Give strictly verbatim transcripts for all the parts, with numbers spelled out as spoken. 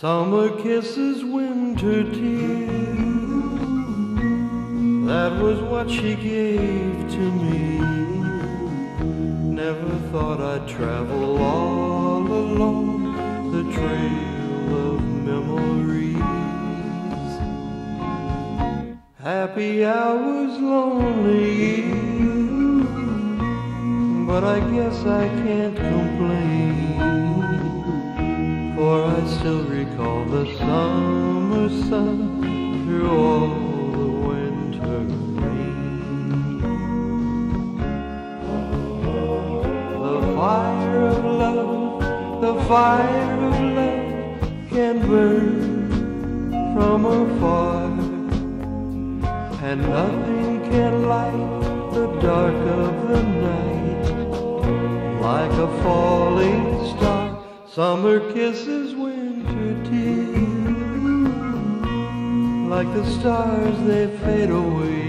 Summer kisses, winter tears, that was what she gave to me. Never thought I'd travel all along the trail of memories. Happy hours, lonely years, but I guess I can't complain, for I still recall the summer sun through all the winter rain. The fire of love, the fire of love can burn from afar, and nothing can light the dark of the night like a falling star. Summer kisses, winter tears, like the stars they fade away,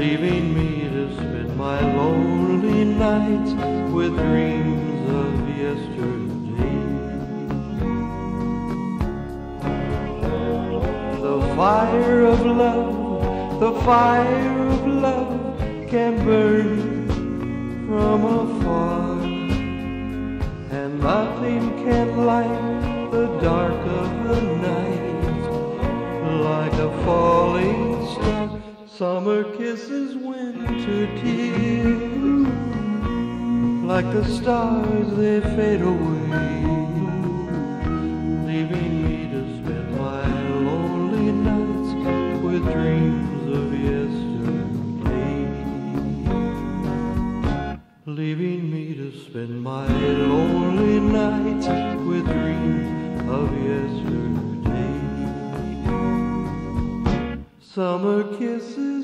leaving me to spend my lonely nights with dreams of yesterday. The fire of love, the fire of love can burn from afar, and nothing can light the dark of the night like a falling star. Summer kisses, winter tears, like the stars they fade away, leaving me to spend my lonely nights with dreams of yesterday, leaving me to spend my lonely nights with dreams of yesterday. Summer kisses.